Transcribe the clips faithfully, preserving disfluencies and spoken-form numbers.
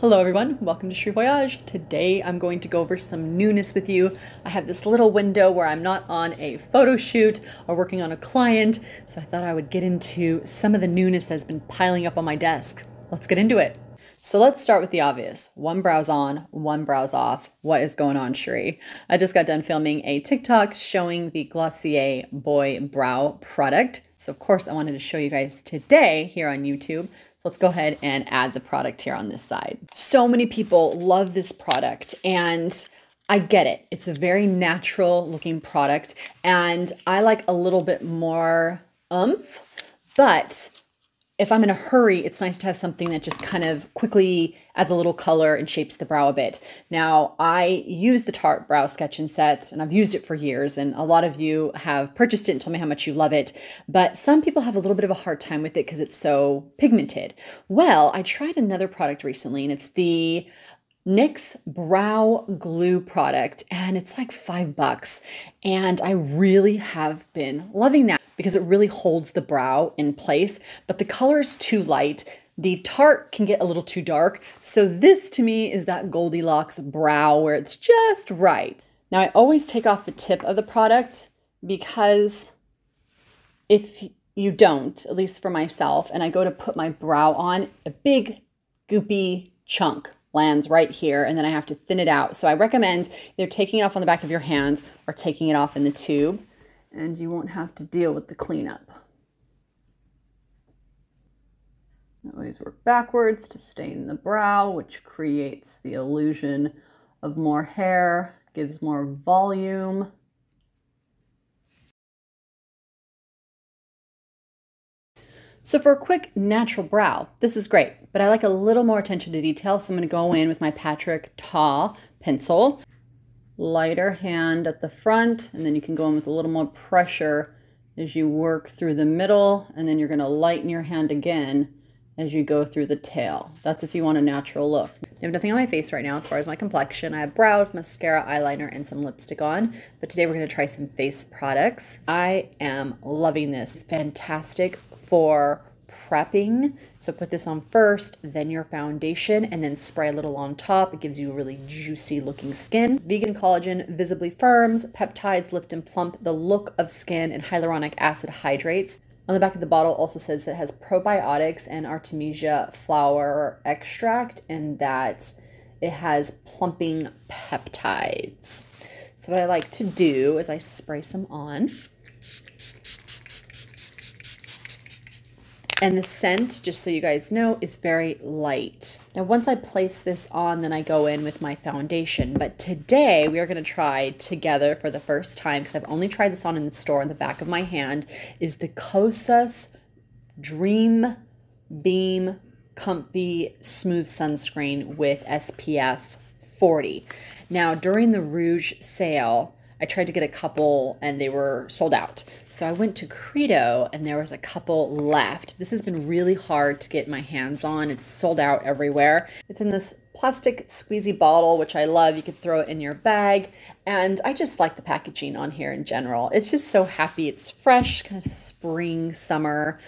Hello everyone, welcome to Cheri Voyage. Today I'm going to go over some newness with you. I have this little window where I'm not on a photo shoot or working on a client, so I thought I would get into some of the newness that's been piling up on my desk. Let's get into it. So let's start with the obvious. One brow's on, one brow's off. What is going on, Cheri? I just got done filming a TikTok showing the Glossier Boy Brow product. So of course I wanted to show you guys today here on YouTube. Let's go ahead and add the product here on this side. So many people love this product and I get it. It's a very natural looking product and I like a little bit more oomph, but if I'm in a hurry, it's nice to have something that just kind of quickly adds a little color and shapes the brow a bit. Now, I use the Tarte Brow Sketch and Set, and I've used it for years, and a lot of you have purchased it and told me how much you love it, but some people have a little bit of a hard time with it because it's so pigmented. Well, I tried another product recently, and it's the N Y X Brow Glue product, and it's like five bucks, and I really have been loving that because it really holds the brow in place, but the color is too light. The Tarte can get a little too dark, so this to me is that Goldilocks brow where it's just right. Now, I always take off the tip of the product because if you don't, at least for myself, and I go to put my brow on, a big goopy chunk lands right here, and then I have to thin it out. So I recommend either taking it off on the back of your hand or taking it off in the tube, and you won't have to deal with the cleanup. Always work backwards to stain the brow, which creates the illusion of more hair, gives more volume. So for a quick natural brow, this is great, but I like a little more attention to detail, so I'm gonna go in with my Patrick Ta pencil, lighter hand at the front, and then you can go in with a little more pressure as you work through the middle, and then you're gonna lighten your hand again as you go through the tail. That's if you want a natural look. I have nothing on my face right now as far as my complexion. I have brows, mascara, eyeliner, and some lipstick on. But today we're gonna try some face products. I am loving this. Fantastic for prepping. So put this on first, then your foundation, and then spray a little on top. It gives you a really juicy looking skin. Vegan collagen visibly firms, peptides lift and plump the look of skin, and hyaluronic acid hydrates. On the back of the bottle also says that it has probiotics and artemisia flower extract, and that it has plumping peptides. So what I like to do is I spray some on. And the scent, just so you guys know, is very light. Now, once I place this on, then I go in with my foundation. But today, we are gonna try together for the first time, because I've only tried this on in the store on the back of my hand, is the Kosas Dream Beam Comfy Smooth Sunscreen with S P F forty. Now, during the Rouge sale, I tried to get a couple and they were sold out. So I went to Credo and there was a couple left. This has been really hard to get my hands on. It's sold out everywhere. It's in this plastic squeezy bottle, which I love. You could throw it in your bag. And I just like the packaging on here in general. It's just so happy. It's fresh, kind of spring, summer.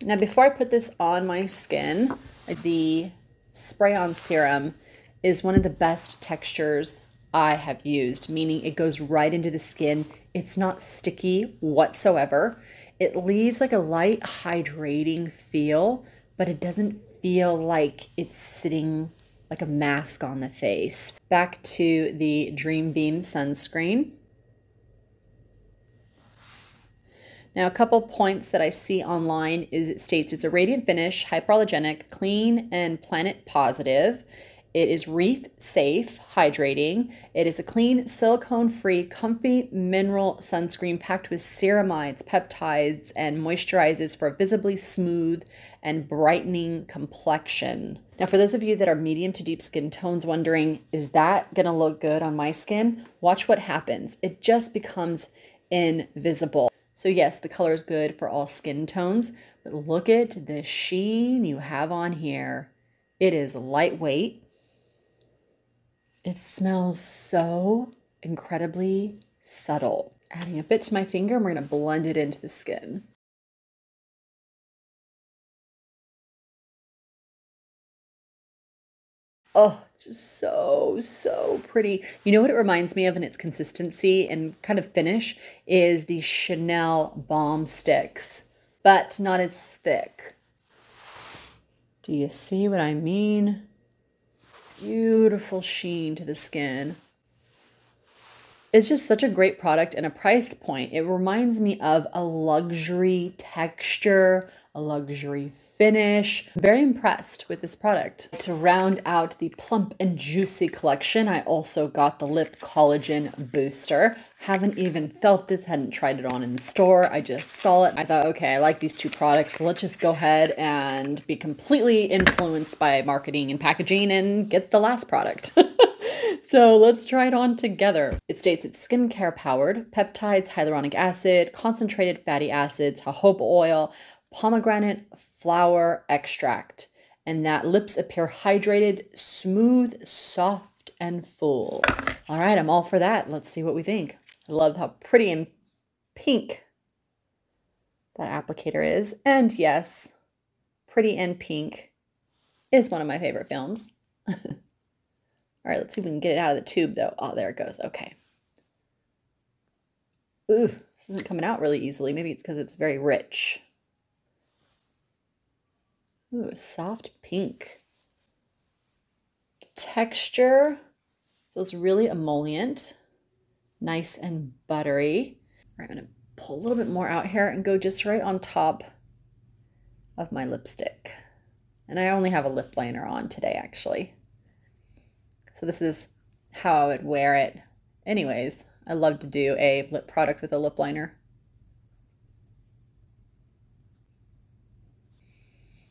Now, before I put this on my skin, the spray-on serum is one of the best textures I have used, meaning it goes right into the skin. It's not sticky whatsoever. It leaves like a light hydrating feel, but it doesn't feel like it's sitting like a mask on the face. Back to the Dream Beam sunscreen. Now, a couple points that I see online is it states it's a radiant finish, hypoallergenic, clean, and planet positive. It is wreath safe, hydrating. It is a clean, silicone-free, comfy mineral sunscreen packed with ceramides, peptides, and moisturizes for a visibly smooth and brightening complexion. Now, for those of you that are medium to deep skin tones wondering, is that gonna look good on my skin? Watch what happens. It just becomes invisible. So yes, the color is good for all skin tones, but look at the sheen you have on here. It is lightweight. It smells so incredibly subtle. Adding a bit to my finger, and we're gonna blend it into the skin. Oh, just so, so pretty. You know what it reminds me of in its consistency and kind of finish is the Chanel Balm Sticks, but not as thick. Do you see what I mean? Beautiful sheen to the skin. It's just such a great product and a price point. It reminds me of a luxury texture, a luxury finish. I'm very impressed with this product. To round out the plump and juicy collection, I also got the Lip Collagen Booster. Haven't even felt this, hadn't tried it on in the store. I just saw it. I thought, okay, I like these two products. Let's just go ahead and be completely influenced by marketing and packaging and get the last product. So let's try it on together. It states it's skincare powered, peptides, hyaluronic acid, concentrated fatty acids, jojoba oil, pomegranate flower extract, and that lips appear hydrated, smooth, soft, and full. All right, I'm all for that. Let's see what we think. I love how pretty and pink that applicator is. And yes, Pretty in Pink is one of my favorite films. All right, let's see if we can get it out of the tube though. Oh, there it goes, okay. Ooh, this isn't coming out really easily. Maybe it's because it's very rich. Ooh, soft pink. The texture feels really emollient, nice and buttery. All right, I'm gonna pull a little bit more out here and go just right on top of my lipstick. And I only have a lip liner on today, actually. So this is how I would wear it. Anyways, I love to do a lip product with a lip liner.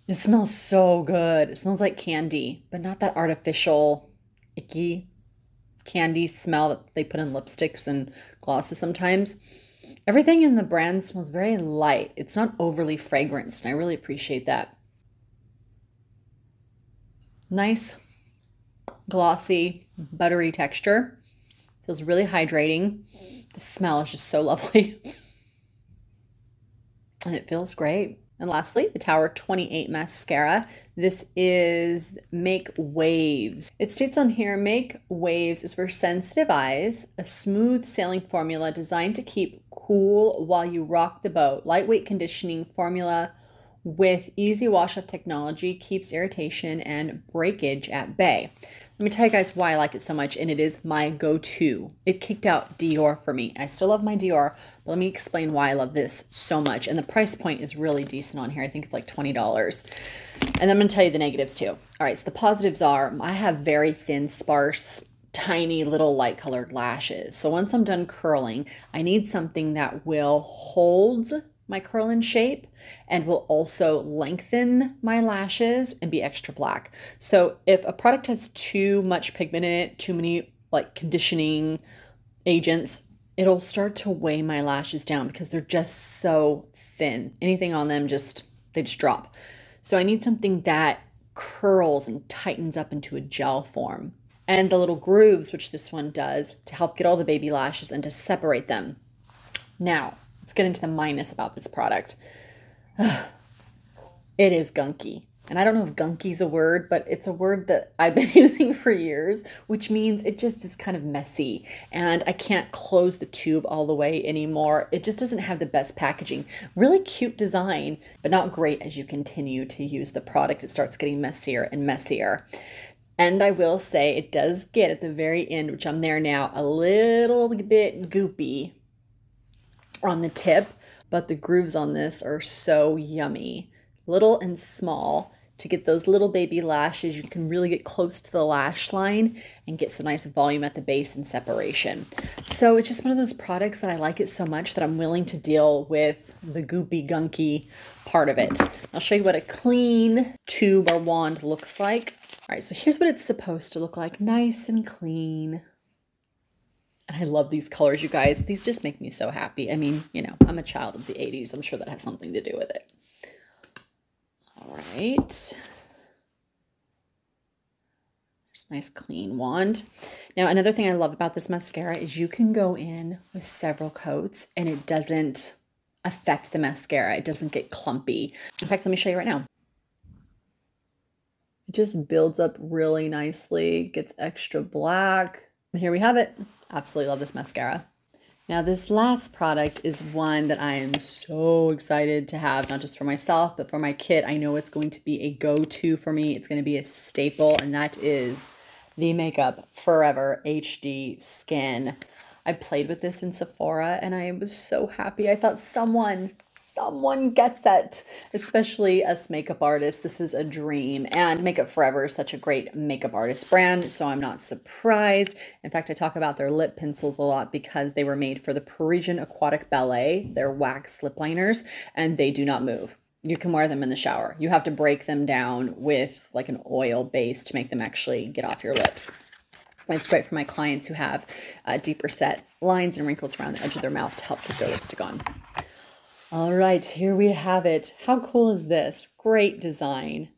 It smells so good. It smells like candy, but not that artificial, icky candy smell that they put in lipsticks and glosses sometimes. Everything in the brand smells very light. It's not overly fragranced, and I really appreciate that. Nice. Glossy, buttery texture. Feels really hydrating. The smell is just so lovely. And it feels great. And lastly, the Tower twenty-eight mascara. This is Make Waves. It states on here, Make Waves is for sensitive eyes, a smooth sailing formula designed to keep cool while you rock the boat. Lightweight conditioning formula with easy wash-off technology keeps irritation and breakage at bay. Let me tell you guys why I like it so much, and it is my go-to. It kicked out Dior for me. I still love my Dior, but let me explain why I love this so much. And the price point is really decent on here. I think it's like twenty dollars. And I'm gonna tell you the negatives too. All right, so the positives are, I have very thin, sparse, tiny little light colored lashes. So once I'm done curling, I need something that will hold my curl in shape and will also lengthen my lashes and be extra black. So if a product has too much pigment in it, too many like conditioning agents, it'll start to weigh my lashes down because they're just so thin. Anything on them, just they just drop. So I need something that curls and tightens up into a gel form. And the little grooves, which this one does, to help get all the baby lashes and to separate them. Now, let's get into the minus about this product. It is gunky. And I don't know if gunky's a word, but it's a word that I've been using for years, which means it just is kind of messy. And I can't close the tube all the way anymore. It just doesn't have the best packaging. Really cute design, but not great as you continue to use the product. It starts getting messier and messier. And I will say it does get at the very end, which I'm there now, a little bit goopy on the tip, but the grooves on this are so yummy. Little and small to get those little baby lashes. You can really get close to the lash line and get some nice volume at the base and separation. So it's just one of those products that I like it so much that I'm willing to deal with the goopy gunky part of it. I'll show you what a clean tube or wand looks like. All right, so here's what it's supposed to look like. Nice and clean. And I love these colors, you guys. These just make me so happy. I mean, you know, I'm a child of the eighties. I'm sure that has something to do with it. All right. There's a nice clean wand. Now, another thing I love about this mascara is you can go in with several coats and it doesn't affect the mascara. It doesn't get clumpy. In fact, let me show you right now. It just builds up really nicely, gets extra black. And here we have it. Absolutely love this mascara. Now this last product is one that I am so excited to have, not just for myself, but for my kit. I know it's going to be a go-to for me. It's going to be a staple, and that is the Makeup Forever H D Skin. I played with this in Sephora and I was so happy. I thought someone, someone gets it, especially us makeup artists. This is a dream, and Makeup Forever is such a great makeup artist brand, so I'm not surprised. In fact, I talk about their lip pencils a lot because they were made for the Parisian Aquatic Ballet. They're wax lip liners and they do not move. You can wear them in the shower. You have to break them down with like an oil base to make them actually get off your lips. It's great for my clients who have uh, deeper set lines and wrinkles around the edge of their mouth to help keep their lipstick on. All right, here we have it. How cool is this? Great design.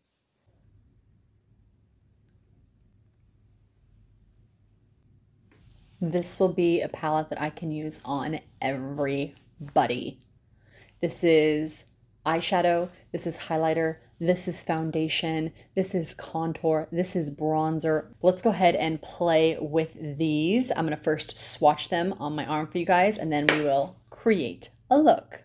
This will be a palette that I can use on everybody. This is eyeshadow, this is highlighter, this is foundation, this is contour, this is bronzer. Let's go ahead and play with these. I'm gonna first swatch them on my arm for you guys, and then we will create a look.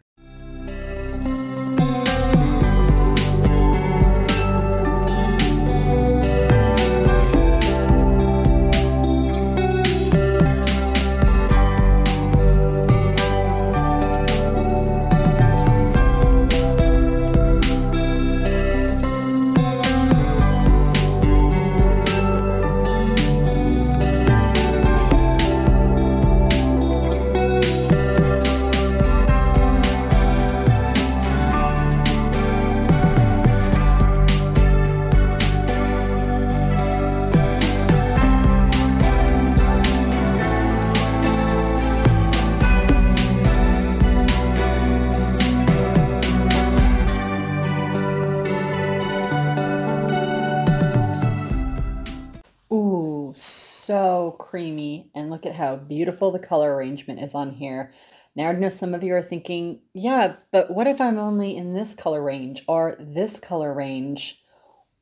So creamy, and look at how beautiful the color arrangement is on here. Now I know some of you are thinking, yeah, but what if I'm only in this color range or this color range?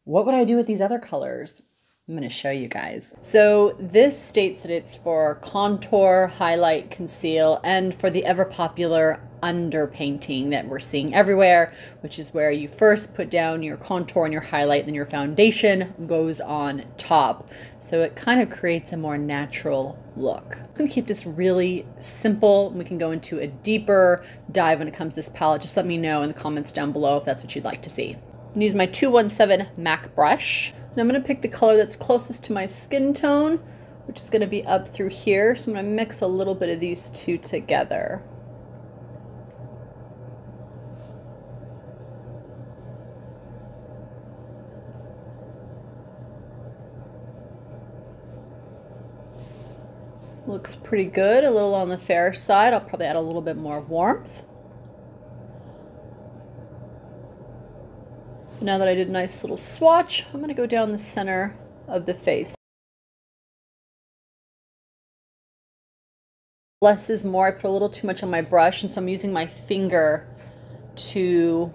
What would I do with these other colors? I'm going to show you guys. So this states that it's for contour, highlight, conceal, and for the ever popular underpainting that we're seeing everywhere, which is where you first put down your contour and your highlight, and then your foundation goes on top. So it kind of creates a more natural look. I'm gonna keep this really simple. We can go into a deeper dive when it comes to this palette. Just let me know in the comments down below if that's what you'd like to see. I'm gonna use my two one seven MAC brush. And I'm gonna pick the color that's closest to my skin tone, which is gonna be up through here. So I'm gonna mix a little bit of these two together. Looks pretty good, a little on the fair side. I'll probably add a little bit more warmth. Now that I did a nice little swatch, I'm gonna go down the center of the face. Less is more. I put a little too much on my brush, and so I'm using my finger to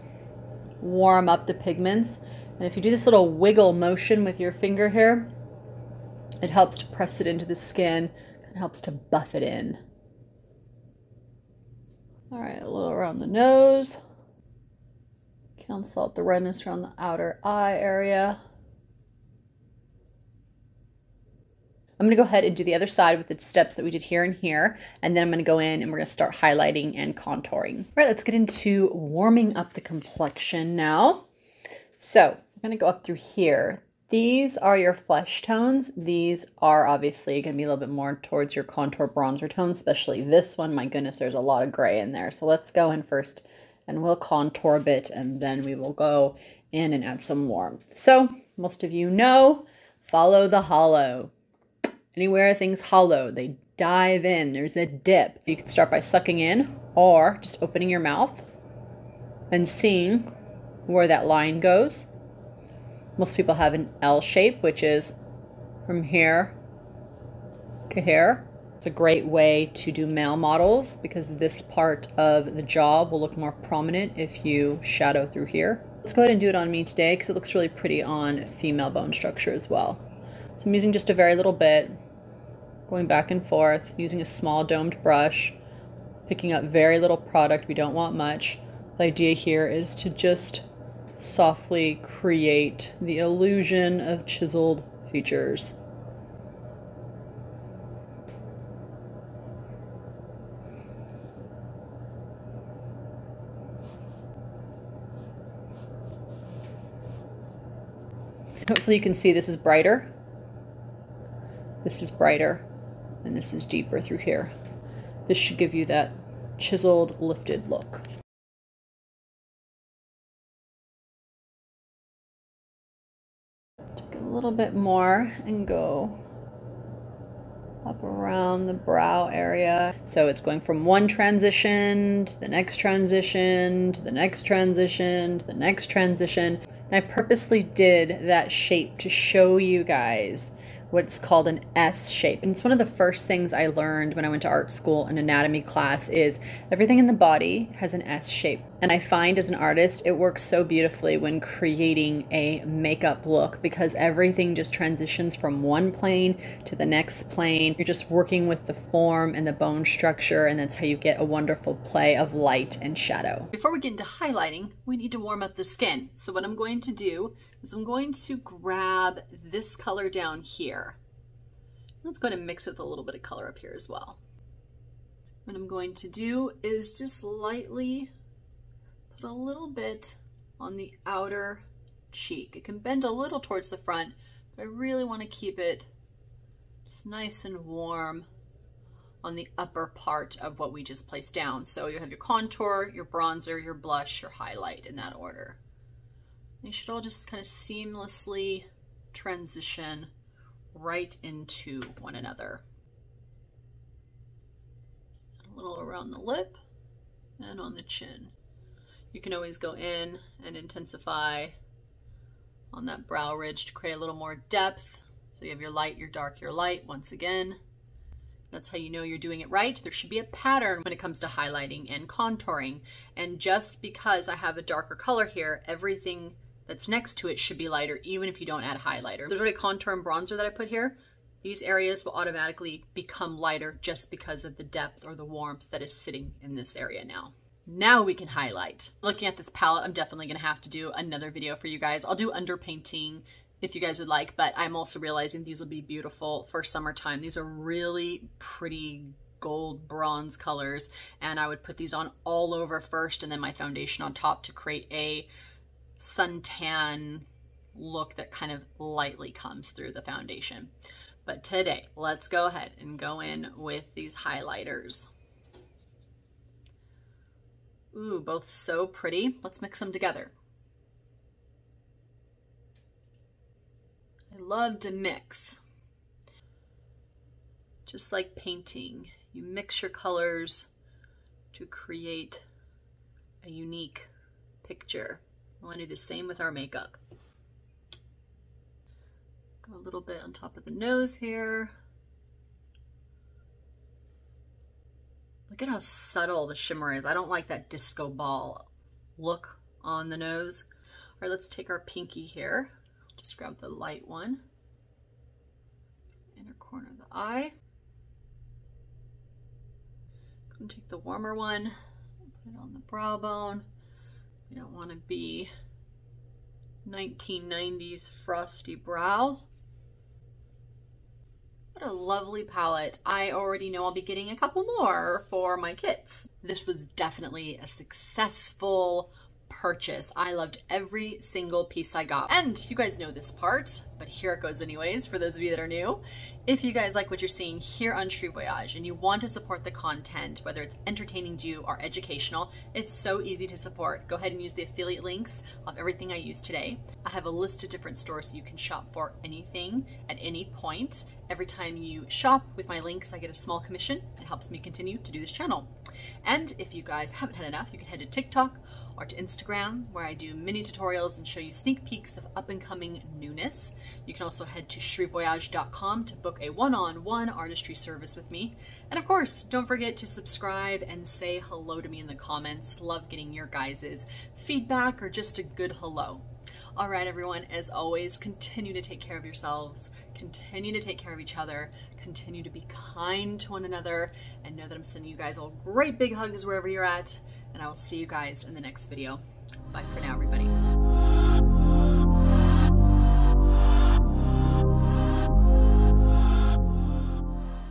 warm up the pigments. And if you do this little wiggle motion with your finger here, it helps to press it into the skin. It helps to buff it in. All right, a little around the nose. Cancel out the redness around the outer eye area. I'm gonna go ahead and do the other side with the steps that we did here and here, and then I'm gonna go in and we're gonna start highlighting and contouring. All right, let's get into warming up the complexion now. So I'm gonna go up through here. These are your flesh tones. These are obviously going to be a little bit more towards your contour bronzer tone, especially this one. My goodness, there's a lot of gray in there. So let's go in first and we'll contour a bit, and then we will go in and add some warmth. So most of you know, follow the hollow. Anywhere things hollow, they dive in. There's a dip. You can start by sucking in or just opening your mouth and seeing where that line goes. Most people have an L shape, which is from here to here. It's a great way to do male models because this part of the jaw will look more prominent if you shadow through here. Let's go ahead and do it on me today because it looks really pretty on female bone structure as well. So I'm using just a very little bit, going back and forth, using a small domed brush, picking up very little product. We don't want much. The idea here is to just softly create the illusion of chiseled features. Hopefully you can see this is brighter, this is brighter, and this is deeper through here. This should give you that chiseled, lifted look. Take a little bit more and go up around the brow area. So it's going from one transition to the next transition, to the next transition, to the next transition. And I purposely did that shape to show you guys what's called an S shape. And it's one of the first things I learned when I went to art school and anatomy class is everything in the body has an S shape. And I find as an artist, it works so beautifully when creating a makeup look because everything just transitions from one plane to the next plane. You're just working with the form and the bone structure, and that's how you get a wonderful play of light and shadow. Before we get into highlighting, we need to warm up the skin. So what I'm going to do is I'm going to grab this color down here. Let's go ahead and mix it with a little bit of color up here as well. What I'm going to do is just lightly put a little bit on the outer cheek. It can bend a little towards the front, but I really want to keep it just nice and warm on the upper part of what we just placed down. So you have your contour, your bronzer, your blush, your highlight in that order. They should all just kind of seamlessly transition right into one another. A little around the lip and on the chin. You can always go in and intensify on that brow ridge to create a little more depth. So you have your light, your dark, your light once again. That's how you know you're doing it right. There should be a pattern when it comes to highlighting and contouring. And just because I have a darker color here, everything that's next to it should be lighter, even if you don't add highlighter. There's already contour and bronzer that I put here. These areas will automatically become lighter just because of the depth or the warmth that is sitting in this area now. Now we can highlight. Looking at this palette, I'm definitely gonna have to do another video for you guys. I'll do underpainting if you guys would like, but I'm also realizing these will be beautiful for summertime. These are really pretty gold bronze colors, and I would put these on all over first and then my foundation on top to create a suntan look that kind of lightly comes through the foundation. But today, let's go ahead and go in with these highlighters. Ooh, both so pretty. Let's mix them together. I love to mix. Just like painting, you mix your colors to create a unique picture. I want to do the same with our makeup. Go a little bit on top of the nose here. Look at how subtle the shimmer is. I don't like that disco ball look on the nose. All right, let's take our pinky here. Just grab the light one. Inner corner of the eye. I'm gonna take the warmer one, put it on the brow bone. We don't wanna be nineteen nineties frosty brow. What a lovely palette. I already know I'll be getting a couple more for my kits. This was definitely a successful purchase. I loved every single piece I got. And you guys know this part, but here it goes anyways for those of you that are new. If you guys like what you're seeing here on Cheri Voyage and you want to support the content, whether it's entertaining to you or educational, it's so easy to support. Go ahead and use the affiliate links of everything I use today. I have a list of different stores that you can shop for anything at any point. Every time you shop with my links, I get a small commission. It helps me continue to do this channel. And if you guys haven't had enough, you can head to TikTok or to Instagram, where I do mini tutorials and show you sneak peeks of up-and-coming newness. You can also head to cheri voyage dot com to book a one-on-one artistry service with me. And of course, don't forget to subscribe and say hello to me in the comments. Love getting your guys' feedback or just a good hello. All right, everyone, as always, continue to take care of yourselves, continue to take care of each other, continue to be kind to one another, and know that I'm sending you guys all great big hugs wherever you're at, and I will see you guys in the next video. Bye for now, everybody.